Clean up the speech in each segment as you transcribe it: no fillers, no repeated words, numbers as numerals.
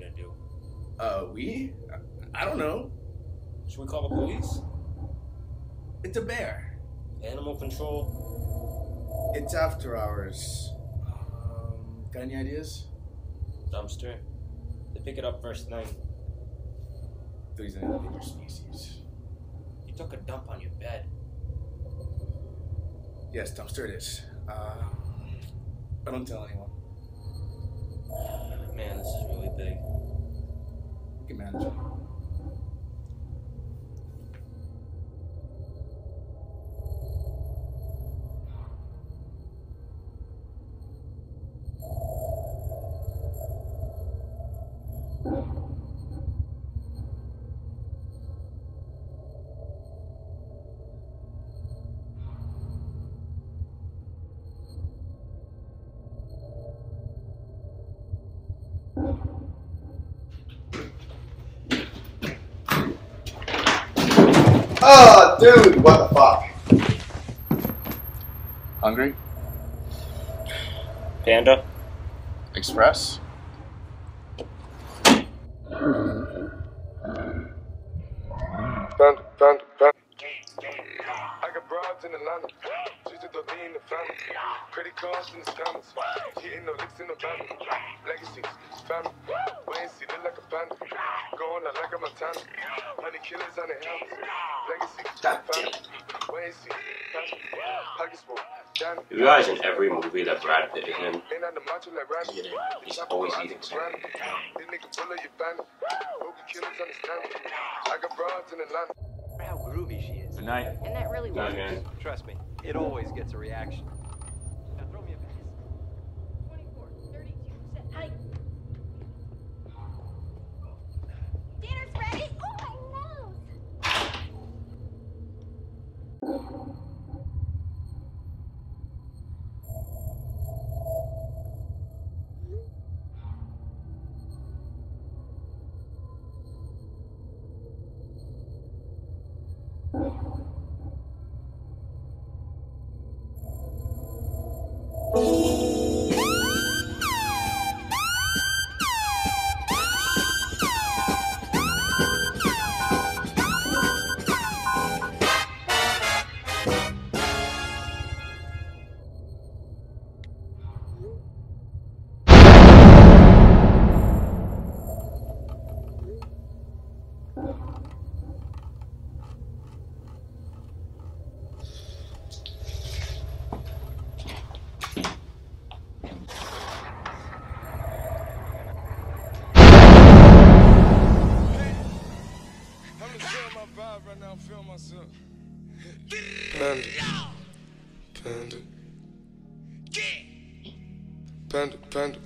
gonna do? We? I don't know. Should we call the police? It's a bear. Animal control? It's after hours. Got any ideas? Dumpster. They pick it up first night. These are another species. You took a dump on your bed. Yes, dumpster it is. I don't tell anyone. Man, this is really big. We can manage it. Oh, dude, what the fuck? Hungry? Panda? Express? Panda. I got broads in Atlanta. She's a dodie in the family. Credit cards in the scammers. She ain't no licks in the family. Legacy, family. Wait and see, look like a panda. Going out like a Montana. Honey killers on the helmets. Legacy, family. Wait and see, family. Pockets full. You realize in every movie that Brad Pitt is in, he's always eating something. I got broads in Atlanta. How groovy she is. Good night. And that really works. Man. Trust me, it always gets a reaction. Now throw me a pass. 24, 32, set, I... Dinner's ready. Oh, my nose.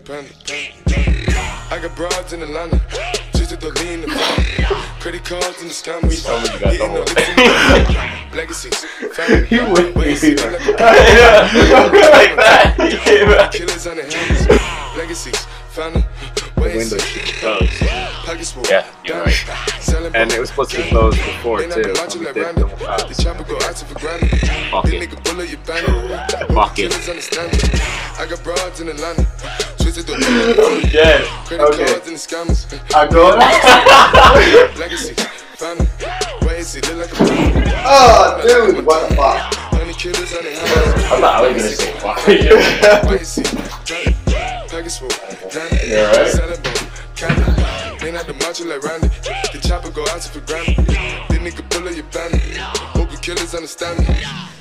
Panda. I got broads in Atlanta. Just a dodie in the family. Credit cards in the scammers. Legacy. He wouldn't be like that. Killers on the helmets. Legacy. Family. Window shit. Yeah, you're right. And it was supposed to be closed before too. The chopper go out for granted. Fuck it. I got broads in Atlanta. I'm dead. Okay. I go. Legacy. Oh, dude, what the fuck? I'm not even gonna say fuck you. Yeah, right. Ain't had the macho like Randy. The chopper go out for granted. They nigga pull up your bandit. Hope the killers understand me.